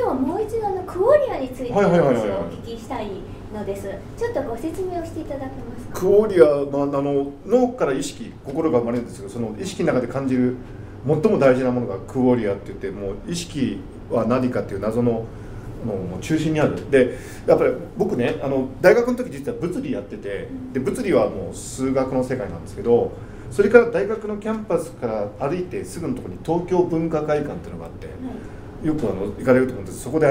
今日もう一度クオリオについてお話をお聞きしたいのです。ちょっとご説明をしていただけますか。クオリオは脳から意識、心が生まれるんですけど、その意識の中で感じる最も大事なものがクオリオって言って、もう意識は何かっていう謎の中心にある。でやっぱり僕ね、大学の時実は物理やってて、で物理はもう数学の世界なんですけど、それから大学のキャンパスから歩いてすぐのところに東京文化会館っていうのがあって、よく行かれると思うんです。そこで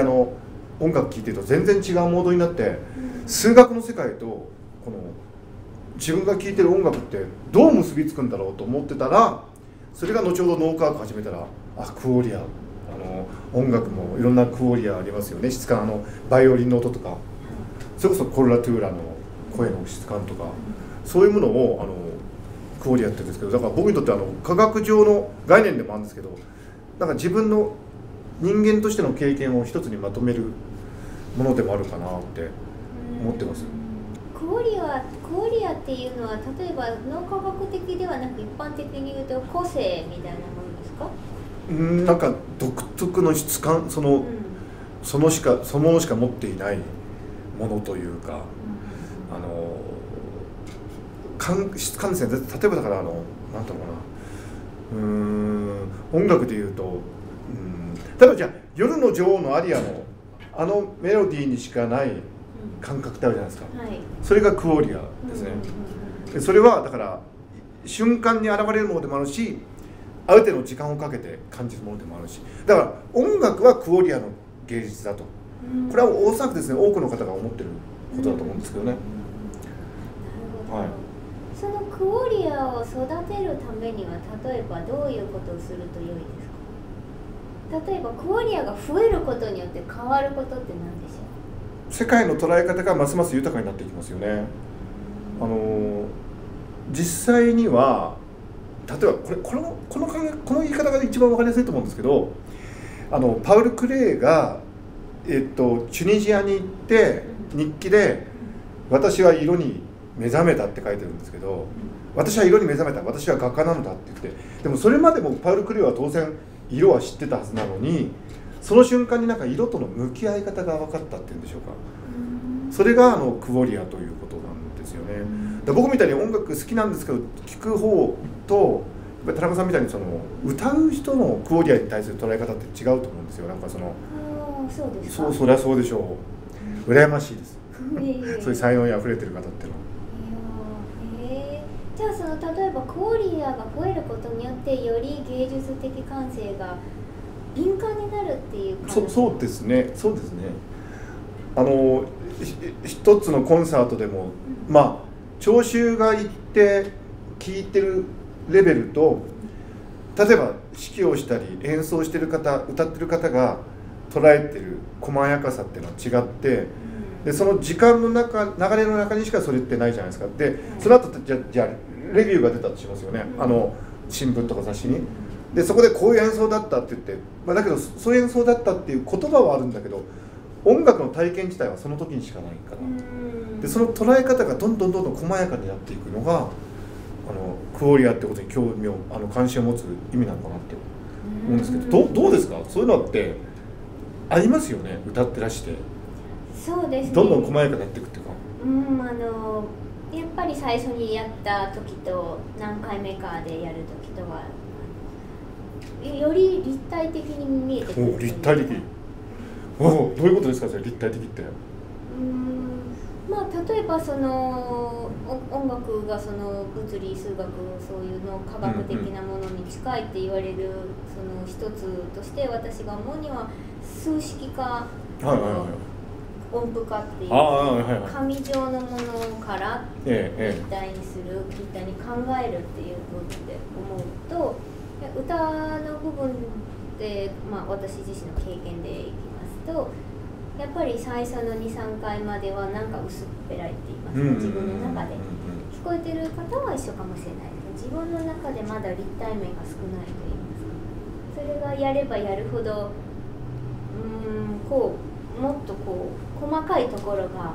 音楽聴いてると全然違うモードになって、数学の世界とこの自分が聴いてる音楽ってどう結びつくんだろうと思ってたら、それが後ほど脳科学始めたら、クオリア、音楽もいろんなクオリアありますよね。質感、バイオリンの音とか、それこそコルラトゥーラの声の質感とか、そういうものをクオリアって言うんですけど、だから僕にとって科学上の概念でもあるんですけど、なんか自分の人間としての経験を一つにまとめるものでもあるかなって思ってます。クオリアっていうのは、例えば脳科学的ではなく一般的に言うと個性みたいなものですか？なんか独特の質感、そのものしか持っていないものというか、質感ですね。例えばだからなんだろうな、音楽でいうと、例えばじゃあ「夜の女王」のアリアのメロディーにしかない感覚ってあるじゃないですか、はい、それがクオリアですね。それはだから瞬間に現れるものでもあるし、ある程度の時間をかけて感じるものでもあるし、だから音楽はクオリアの芸術だと、これはおそらくですね、多くの方が思ってることだと思うんですけどね。そのクオリアを育てるためには、例えばどういうことをすると良いですか？例えばクオリアが増えることによって変わることって何でしょう？世界の捉え方がますます豊かになっていきますよね。実際には例えばこの言い方が一番分かりやすいと思うんですけど、パウル・クレイが、チュニジアに行って日記で「私は色に目覚めた」って書いてるんですけど、私は色に目覚めた、私は画家なんだって言って、でもそれまでもパウル・クレイは当然色は知ってたはずなのに、その瞬間になんか色との向き合い方が分かったっていうんでしょうか、それがクオリアということなんですよね。僕みたいに音楽好きなんですけど、聴く方と田中さんみたいに歌う人のクオリアに対する捉え方って違うと思うんですよ。なんかそうそりゃそうでしょう。羨ましいです。そういう才能にあふれてる方ってのは。じゃあ例えばクオリアが増えることによってより芸術的感性が敏感になるっていう感じ。そうですね。そうですね。一つのコンサートでも、まあ聴衆が行って聴いてるレベルと、例えば指揮をしたり演奏してる方、歌ってる方が捉えてる細やかさっていうのは違って、でその時間の流れの中にしかそれってないじゃないですか。でその後じゃあレビューが出たとしますよね、新聞とか雑誌に。でそこでこういう演奏だったって言って、だけどそういう演奏だったっていう言葉はあるんだけど、音楽の体験自体はその時にしかないから、でその捉え方がどんどん細やかになっていくのがクオリアってことに興味を関心を持つ意味なのかなって思うんですけど、どうですか？そういうのってありますよね、歌ってらして。そうですね、どんどん細やかになっていくっていうか、やっぱり最初にやった時と何回目かでやる時とはより立体的に見えてくる。立体的。どういうことですか、それ立体的って。例えば音楽が物理、数学、そういうの科学的なものに近いって言われる一つとして、私が思うには数式化、音符化っていう紙状のものから立体にする、立体に考えるっていうことで思うと、歌の部分で、私自身の経験でいきますと、やっぱり最初の 2,3 回まではなんか薄っぺらいって言いますね、自分の中で。聞こえてる方は一緒かもしれないけど、自分の中でまだ立体面が少ないと言いますか、それがやればやるほどもっと細かいところが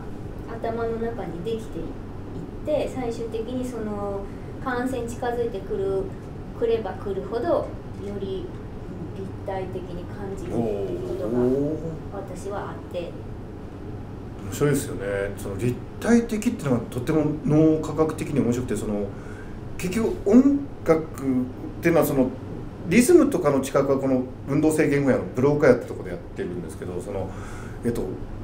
頭の中にできていって、最終的に完成に近づいてくればくるほどより立体的に感じるっていうことが。私はあって。面白いですよね。その立体的っていうのがとても脳科学的に面白くて、その結局音楽っていうのはそのリズムとかの知覚はこの運動性言語やのブローカーやってとこでやってるんですけど、その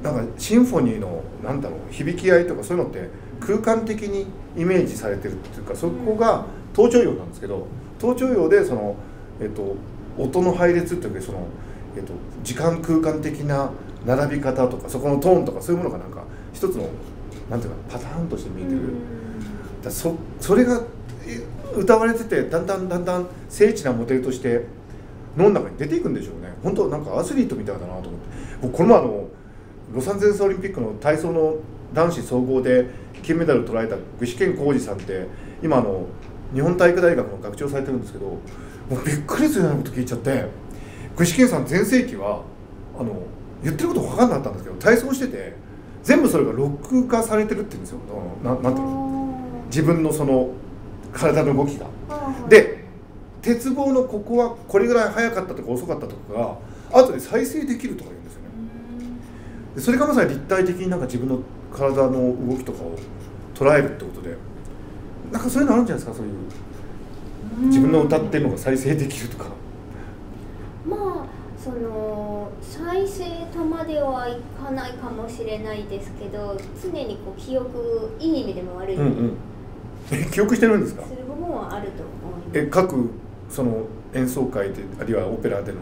なんかシンフォニーのなんだろう響き合いとかそういうのって空間的にイメージされてるっていうか、そこが頭頂葉なんですけど、頭頂葉でその音の配列っていうかその時間空間的な並び方とかそこのトーンとかそういうものがなんか一つのなんていうかパターンとして見えてる。だそれが歌われてて、だんだん精緻なモデルとして脳の中に出ていくんでしょうね。本当なんかアスリートみたいだなと思って、僕この前ロサンゼルスオリンピックの体操の男子総合で金メダルを捉えた具志堅浩二さんって今日本体育大学の学長されてるんですけど、もうびっくりするようなこと聞いちゃって、具志堅さん全盛期は言ってること分かんなかったんですけど、体操してて全部それが録画されてるって言うんですよ。なんていうの、自分のその体の動きが。で鉄棒のここはこれぐらい速かったとか遅かったとかが後で再生できるとか言うんですよね。でそれがまさに立体的になんか自分の体の動きとかを捉えるってことで、なんかそういうのあるんじゃないですか、そういう自分の歌ってるのが再生できるとか。まあその再生とまではいかないかもしれないですけど、常にこう記憶、いい意味でも悪い意味でも。記憶してるんですか。する部分はあると思います。各その演奏会であるいはオペラでの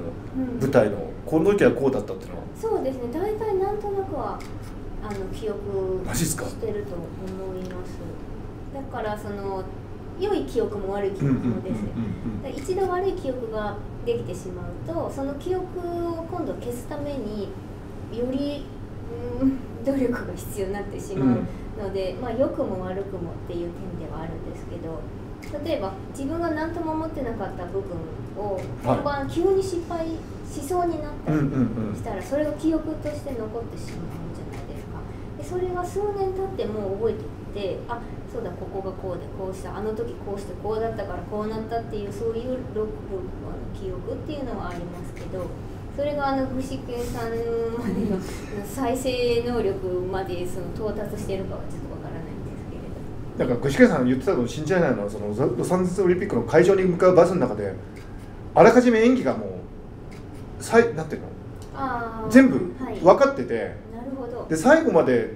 舞台の、この時はこうだったっていうのは。そうですね。大体なんとなくは記憶してると思います。だからその良い記憶も悪い記憶もです。一度悪い記憶ができてしまうと、その記憶を今度消すためにより努力が必要になってしまう。ので、まあ、良くも悪くもっていう点ではあるんですけど、例えば自分が何とも思ってなかった部分を本番急に失敗しそうになったりしたら、それが記憶として残ってしまうんじゃないですか。でそれが数年経っても覚えていて、あ、そうだ、ここがこうでこうした、あの時こうしてこうだったからこうなったっていう、そういう記憶っていうのはありますけど。それが具志堅さんまでの再生能力まで到達しているかはちょっとわからないんですけれど、なんか具志堅さん言ってたの信じられないのは、そのロサンゼルスオリンピックの会場に向かうバスの中であらかじめ演技がもうなんていうの全部分かってて、はい、なるほど。で最後まで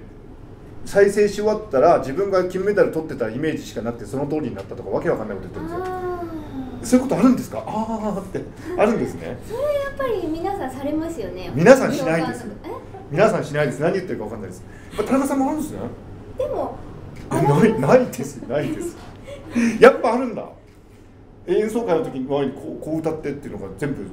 再生し終わったら自分が金メダル取ってたイメージしかなくてその通りになったとか、わけわかんないこと言ってるんですよ。そういうことあるんですか。ああってあるんですね。それやっぱり皆さんされますよね。皆さんしないです。皆さんしないです。何言ってるかわかんないです。田中さんもあるんですね。でもないですないです。やっぱあるんだ。演奏会の時にこう歌ってっていうのが全部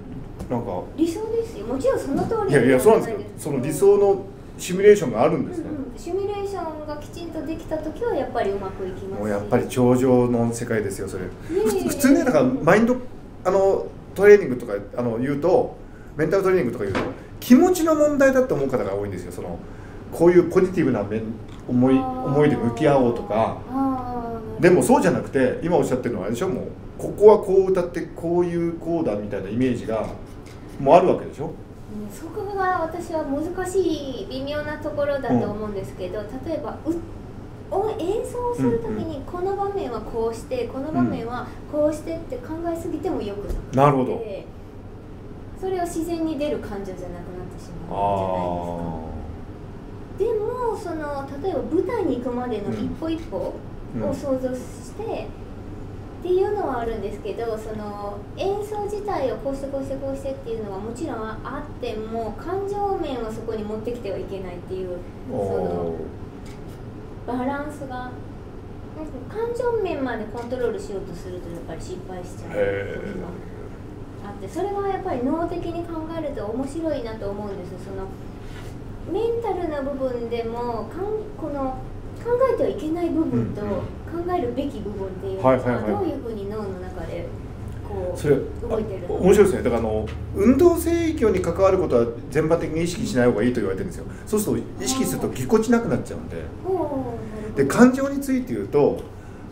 なんか理想ですよ。もちろんその通り。いやいや、そうなんですよ。その理想のシミュレーションがあるんですね。シミュレーションがきちんとできた時はやっぱりうまくいきます。もうやっぱり頂上の世界ですよそれ。普通ね、だからマインドトレーニングとか言うと、メンタルトレーニングとか言うと気持ちの問題だって思う方が多いんですよ。そのこういうポジティブな思いで向き合おうとか。でもそうじゃなくて、今おっしゃってるのはあれでしょ、もうここはこう歌ってこういうこうだみたいなイメージがもうあるわけでしょ。そこが私は難しい微妙なところだと思うんですけど、例えば演奏するときにこの場面はこうしてこの場面はこうしてって考えすぎてもよくなくて、なるほど、それは自然に出る感情じゃなくなってしまうんじゃないですか。でも例えば舞台に行くまでの一歩一歩を想像して、っていうのはあるんですけど、その演奏自体をこうしてこうしてこうしてっていうのはもちろんあっても、感情面をそこに持ってきてはいけないっていうそのバランスが、感情面までコントロールしようとするとやっぱり失敗しちゃうことがあって、それはやっぱり脳的に考えると面白いなと思うんです。そのメンタルな部分でもこの考えてはいけない部分と考えるべき部分っていうのはどういうふうに脳の中でこう動いてるの。面白いですね。だから運動制御に関わることは全般的に意識しない方がいいと言われてるんですよ。そうすると意識するとぎこちなくなっちゃうんで。で感情について言うと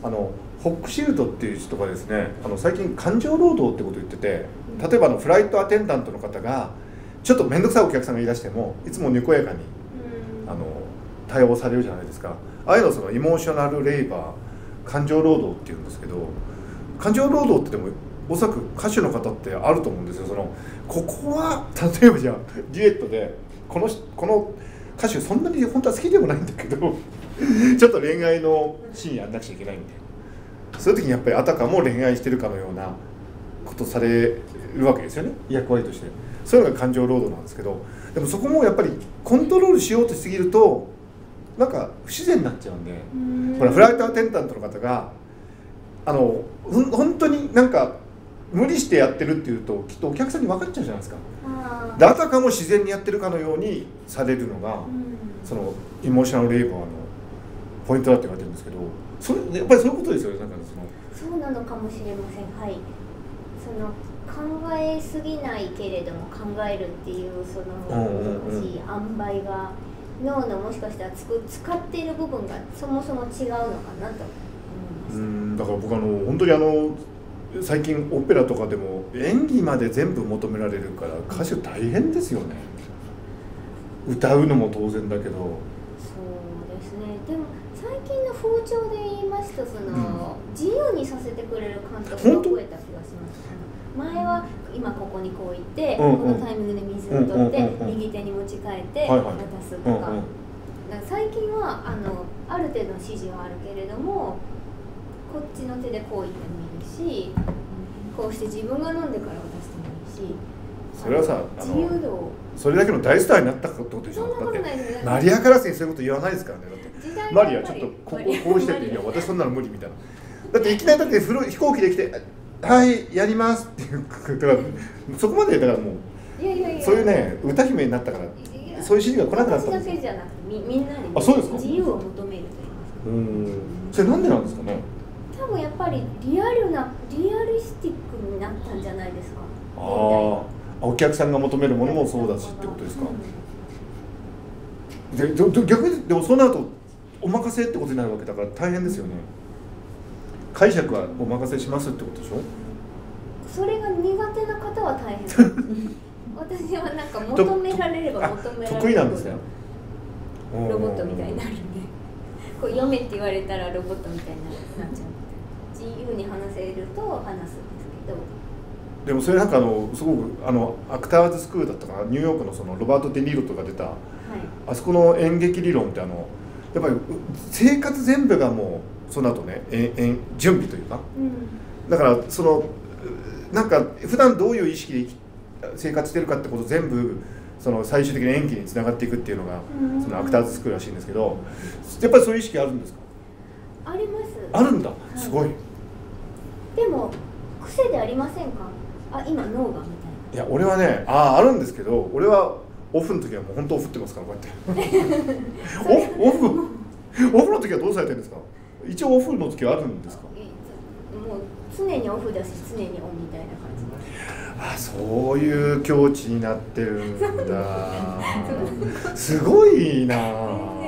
ホックシールドっていう人がですね、最近感情労働ってことを言ってて、例えばフライトアテンダントの方がちょっと面倒くさいお客さんがいらしてもいつもにこやかに対応されるじゃないですか。ああいうのそのイモーショナルレイバー、感情労働っていうんですけど、感情労働ってでもおそらく歌手の方ってあると思うんですよ。そのここは例えばじゃあデュエットでこの歌手そんなに本当は好きでもないんだけどちょっと恋愛のシーンやんなくちゃいけないんで、そういう時にやっぱりあたかも恋愛してるかのようなことされるわけですよね、役割として。そういうのが感情労働なんですけど、でもそこもやっぱりコントロールしようとしすぎるとなんか不自然になっちゃうんで、ほらフライトアテンダントの方が本当になんか無理してやってるっていうときっとお客さんに分かっちゃうじゃないですか。であたかも自然にやってるかのようにされるのがそのイモーショナルレイバーのポイントだって言われてるんですけど、それやっぱりそういうことですよね。なんかそうなのかもしれません。はい、その考えすぎないけれども考えるっていうその難しい塩梅が脳のもしかしたら使っている部分がそもそも違うのかなと思います。だから僕本当に最近オペラとかでも演技まで全部求められるから歌手大変ですよね。歌うのも当然だけど。そうですね。でも最近の風潮で言いますとその、自由にさせてくれる監督が増えた気がします。前は今ここにこう行ってこのタイミングで水を取って右手に持ち替えて渡すとか。最近はある程度の指示はあるけれども。こっちの手でこう言ってもいいし、こうして自分が飲んでから渡してもいいし、それはさ、自由度、それだけの大スターになったことでしょ。そんなことないですね。マリア・カラスにそういうこと言わないですからね。だってマリアちょっとこうしてて、いや私そんなの無理みたいな。だっていきなりだって飛行機で来て、はいやりますっていうからそこまでだからもうそういうね歌姫になったからそういう指示が来なくなった。私だけじゃなくてみんなに自由を求めると言いますか。それなんでなんですかね。多分やっぱりリアリスティックになったんじゃないですか。ああ、お客さんが求めるものもそうだしってことですか。で逆にでもそうなるとお任せってことになるわけだから大変ですよね。解釈はお任せしますってことでしょ。それが苦手な方は大変です。私はなんか求められれば求められる得意なんですよ。ロボットみたいになるんで、こう読めって言われたらロボットみたいになっちゃう。自由に話せると話すんですけど、でもそれなんかすごくアクターズスクールだったかな、ニューヨークのそのロバート・デ・ニーロとか出た、はい、あそこの演劇理論ってやっぱり生活全部がもうその後ね準備というか、うん、だからそのなんか普段どういう意識で生活してるかってこと全部その最終的に演技につながっていくっていうのが、うん、そのアクターズスクールらしいんですけど、やっぱりそういう意識あるんですか。あります。あるんだ。すごい。でも癖でありませんか。あ、今脳がみたいな。いや俺はね、あるんですけど、俺はオフの時はもう本当オフってますからこうやって。オフの時はどうされてるんですか。一応オフの時はあるんですか。もう常にオフだし常にオンみたいな感じ。あ、そういう境地になってるんだ。すごいな。